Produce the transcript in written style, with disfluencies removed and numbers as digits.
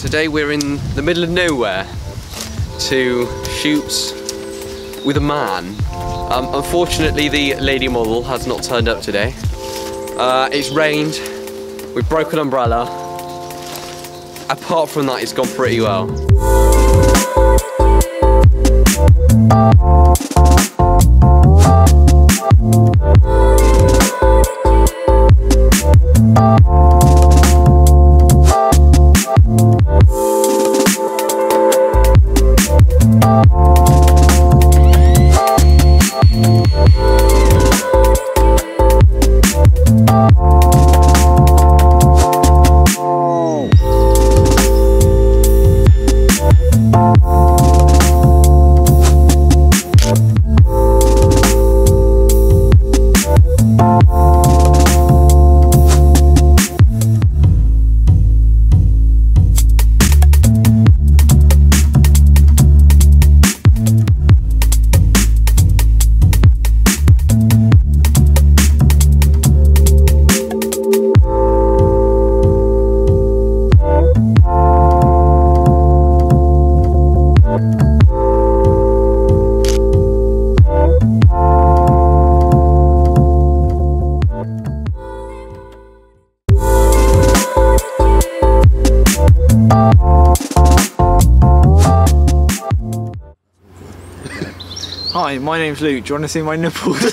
Today we're in the middle of nowhere to shoot with a man. Unfortunately the lady model has not turned up today. It's rained, we broke an umbrella. Apart from that, it's gone pretty well. Hi, my name's Luke. Do you want to see my nipples?